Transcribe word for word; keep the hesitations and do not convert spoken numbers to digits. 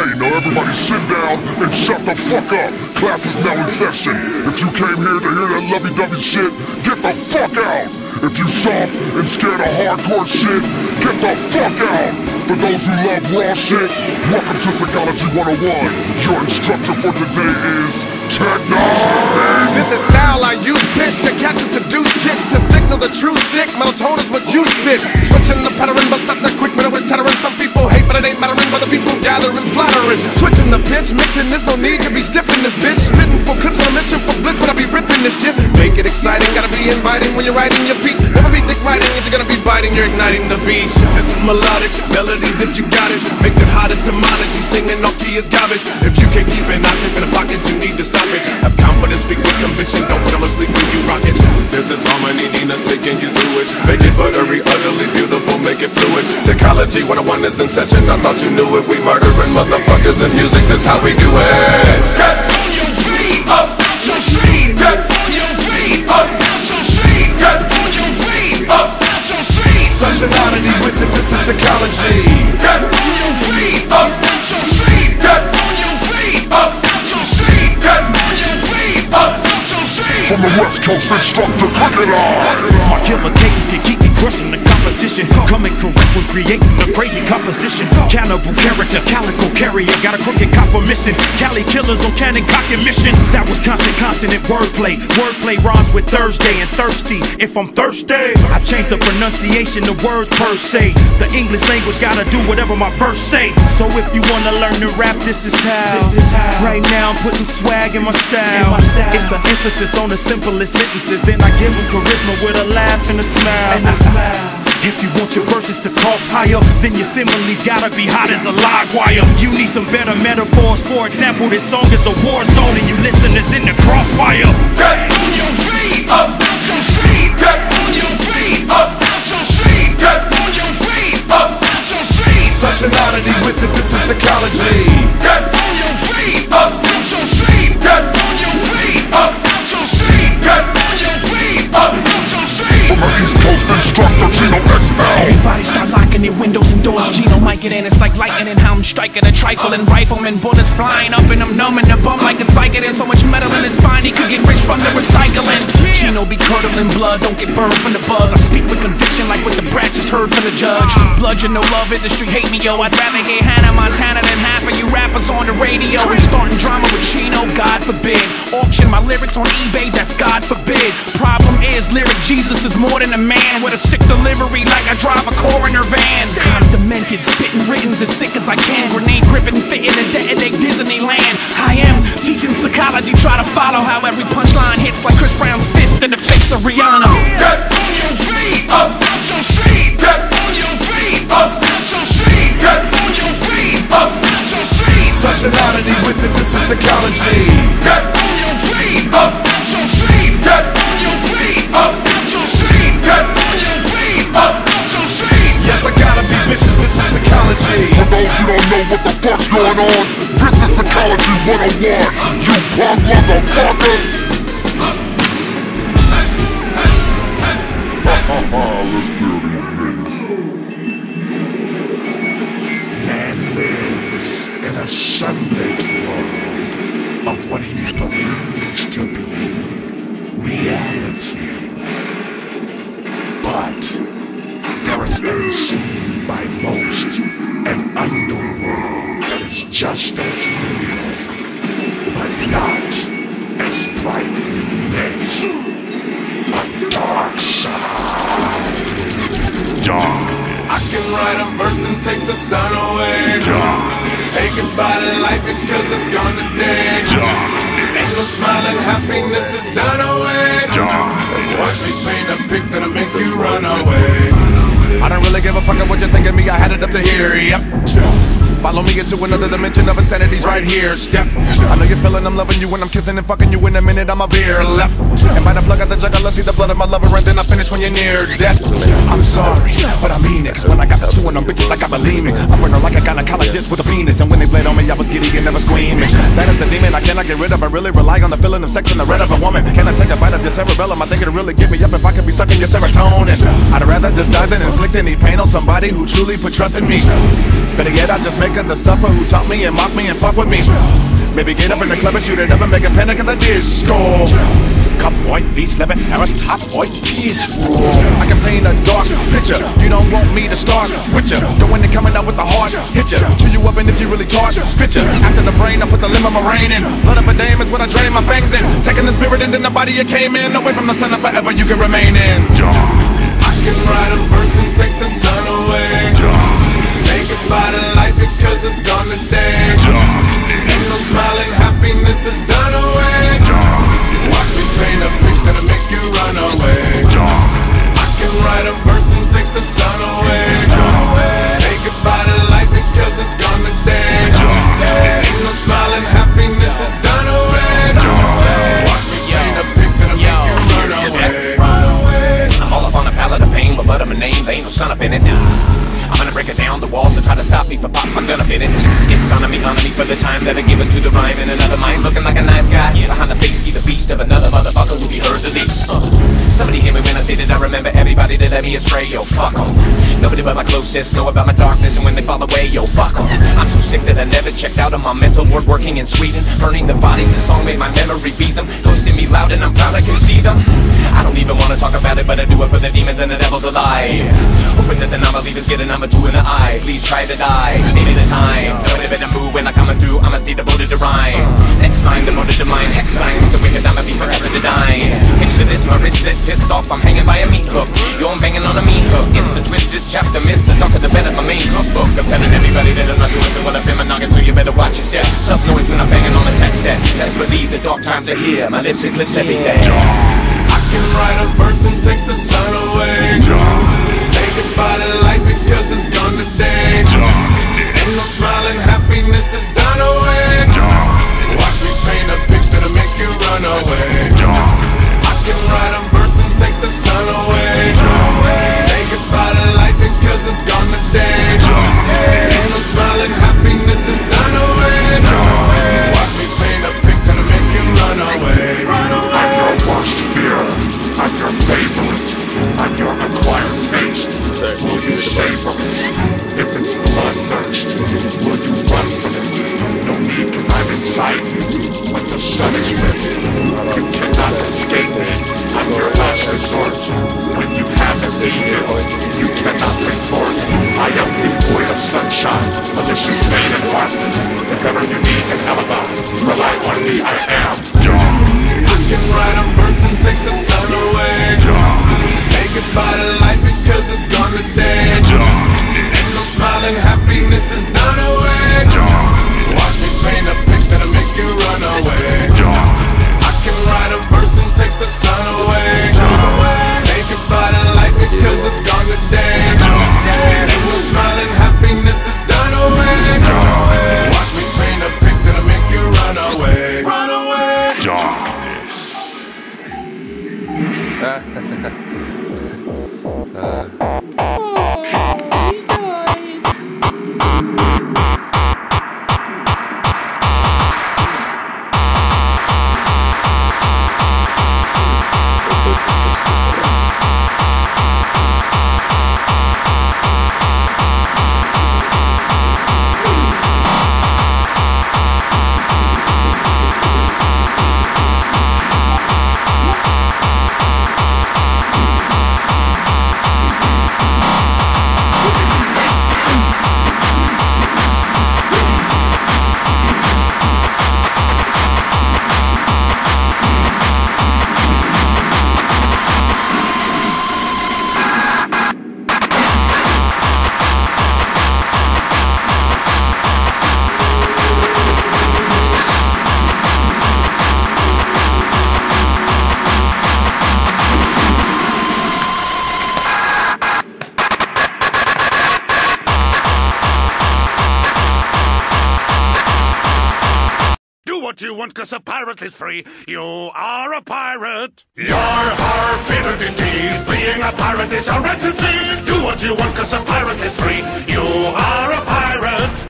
Hey, now everybody sit down and shut the fuck up. Class is now in session. If you came here to hear that lovey-dovey shit, get the fuck out. If you soft and scared of hardcore shit, get the fuck out. For those who love raw shit, welcome to Psychology one oh one. Your instructor for today is Tech N nine ne. This is style I use, pitch to catch and seduce chicks, to signal the true sick. Melatonin is what you spit. Switching the pattern, but stop that quick, but it was tettering. Some people hate, but it ain't mattering. But the people gathering, slaughtering. Switching the bitch, mixing. There's no need to be stiff in this bitch. Spitting for clips on a mission for bliss when I be ripping this shit. Make it exciting, gotta be inviting when you're writing your piece. Never be dick riding if you're gonna be biting. You're igniting the beast. This is melodic melodies if you got it. Makes it hot as demonic. You singing off key is garbage. If you can't keep it, I keep in a pocket. You need to stop it. Have confidence, speak with conviction. Don't put them asleep when you rock it. This is harmony, Nina's taking you through it. Make it buttery, utterly beautiful. Make it fluid. Psychology one oh one is in session. I thought you knew it. We murdering motherfuckers in music. That's how we do it. Get on your feet, up your street. Get on your feet, up your street. Get on your feet, up your street. Such an oddity with it. This is psychology. Get on your feet, up your street. Get on your feet, up your street. Get on your feet, up your street. From the West Coast instructor, Crocodile. My killer cadence can keep me crushing the competition. Coming correct when creating a crazy composition. Cannibal character, calico carrier. Got a crooked copper mission. Cali killers on cannon cocking missions. That was constant continent wordplay. Wordplay rhymes with Thursday and thirsty. If I'm thirsty, I changed the pronunciation of words per se. The English language gotta do whatever my verse say. So if you wanna learn to rap, this is how. This is how. Right now I'm putting swag in my style. In my style. It's an emphasis on the simplest sentences. Then I give them charisma with a laugh and a smile. And a smile. If you want your verses to cost higher, then your similes gotta be hot as a live wire. You need some better metaphors. For example, this song is a war zone and you listeners in the crossfire. Get on your feet, up out your street. Get on your feet, up out your street. Get on your feet, up out your street. Such an oddity with it, this is psychology. Get on your feet, up out your street. Get on your feet, up out your street. Get on your feet, up out your street. From an East Coast instructor, Gino. Everybody start locking their windows and doors. Gino mic it in, it's like lightning. How I'm striking a trifle and rifleman. Bullets flying up and I'm numbing the bum like it's Vicodin. So much metal in his spine, he could get rich from the recycling. Gino be curdling blood, don't get burned from the buzz. I speak with conviction like what the brat just heard from the judge. Bludgeon, no love, industry hate me, yo. I'd rather hear Hannah Montana than half of you rappers on the radio. And starting drama with Gino, God forbid. Auction my lyrics on eBay, that's God forbid. Problem is, lyric Jesus is more than a man. With a sick delivery like I drive a coroner van. I'm demented, spitting riddance as sick as I can. Grenade gripping, fitting in dead egg Disneyland. I am teaching psychology, try to follow how every punchline hits like Chris Brown's fist in the face of Rihanna. Get on your feet, up out your street. Get on your feet, up out your street. Get on your feet, up out your street. Such an oddity with it, this is psychology. Get on your feet, up out your street. Get on your feet, up out your street. Get on your feet, up out your street. Yes, I gotta be vicious, this is psychology. For those who don't know what the fuck's going on, this is Psychology one oh one. You punk motherfuckers. Let's kill these niggas. Man lives in a sunlit world of what he believes to be reality. But there is unseen by most an underworld that is just as real, but not as brightly lit. A dark side. Dark. I can write a verse and take the sun away. Dark. Say goodbye to life because it's gone today. Dark. Angel smiling, happiness is done away. Dark. Watch me paint a pic that'll make you run away. I don't really give a fuck at what you're thinking me, I had it up to here, yep. Follow me into another dimension of insanity's right here, step. I know you're feeling I'm loving you when I'm kissing and fucking you in a minute, I'm a veer left. And by the plug of the juggle, I see the blood of my lover and then I finish when you're near death. I'm sorry, but I mean it, cause when I got the two and I'm bitches like I believe it. I burn her like a gynecologist with a penis, and when they bled on me I was giddy and never screaming. That is a demon I cannot get rid of, I really rely on the feeling of sex and the red of a woman. Can I take a bite of your cerebellum? I think it'll really get me up if I could be sucking your serotonin. I'd rather just die than inflict any pain on somebody who truly put trust in me. Better yet, I just make pick up the supper, who taught me and mocked me and fuck with me. Maybe get up in the club and shoot it up and make a panic in the disco. Cup white, V eleven, Arab top white, peace rule. I can paint a dark picture, you don't want me to start with ya. The one that coming out with the heart, hit ya, chew you up and if you really charge, spit ya. After the brain, I put the limb of my reign in. Blood up a dame is what I drain my fangs in. Taking the spirit and then the body it came in. Away from the sun and forever you can remain in. I can write a verse and take the sun away. Say goodbye to life because it's gone today. Ain't no smiling, happiness is done away. Watch me paint a picture to make you run away. I can write a verse and take the sun away. Say goodbye to life because it's gone today. Ain't no smiling, happiness is done away. Watch me paint a picture to make you run away. Run away. I'm all up on a palette of pain, but blood on my name, there ain't no sun up in it. I'm gonna break it down, the walls that try to stop me for pop, I'm gonna fit it. Skits on me, on me for the time that I give it to the rhyme. And another mind looking like a nice guy, behind the face, be the beast of another motherfucker who be heard the least. uh, Somebody hear me when I say that I remember everybody that let me astray, yo fuck em. Nobody but my closest know about my darkness, and when they fall away, yo fuck em. I'm so sick that I never checked out of my mental ward working in Sweden. Burning the bodies, the song made my memory beat them. Ghosting me loud and I'm proud I can see them. I don't even wanna talk about it, but I do it for the demons and the devil's alive. Hoping that the non-believers get an I'm a two in the eye, please try to die, save me the time. Don't live in a mood when I come through, I'ma stay devoted to rhyme. Next line, devoted to mine, hex sign, with the wicked I'ma be forever to dine. Picture this, my wristlet pissed off, I'm hanging by a meat hook. Yo, I'm banging on a meat hook, it's the twist, this chapter miss, the darker the better, my main cookbook. I'm telling everybody that I'm not doing so well up in my noggin, so you better watch yourself. Sub noise when I'm banging on a tech set, let's believe the dark times are here, my lips eclipse every day. I can write a verse and take the sun away. Say goodbye to life because it's gone today. Ain't no smiling, happiness is done away. Watch me paint a picture to make you run away. I can write a verse and take the sun away. Say goodbye to life because it's gone today. Ain't no smiling, happiness is done away. Watch me paint a picture to make you run away. I'm your worst fear, I'm your favorite, I'm your acquired taste. Will you savor it? If it's bloodthirst, will you run for it? No need, cause I'm inside you. When the sun is lit, you cannot escape me. I'm your last resort. When you haven't needed, you cannot report. I am devoid of sunshine, unless she's made in darkness. If ever you need an alibi, rely on me, I am John. I can write a verse and take the sun away. Say goodbye to life because it's gone today. Ain't no smiling, happiness is done away. Watch me paint a picture to make you run away. I can write a verse and take the sun away. Say goodbye to life because it's gone today. Ain't no smiling, happiness is done away. Watch me paint a picture to make you run away. Run away. uh. You want, cause a pirate is free. You are a pirate. You're harped indeed. Being a pirate is a wretched deed. Do what you want, cause a pirate is free. You are a pirate.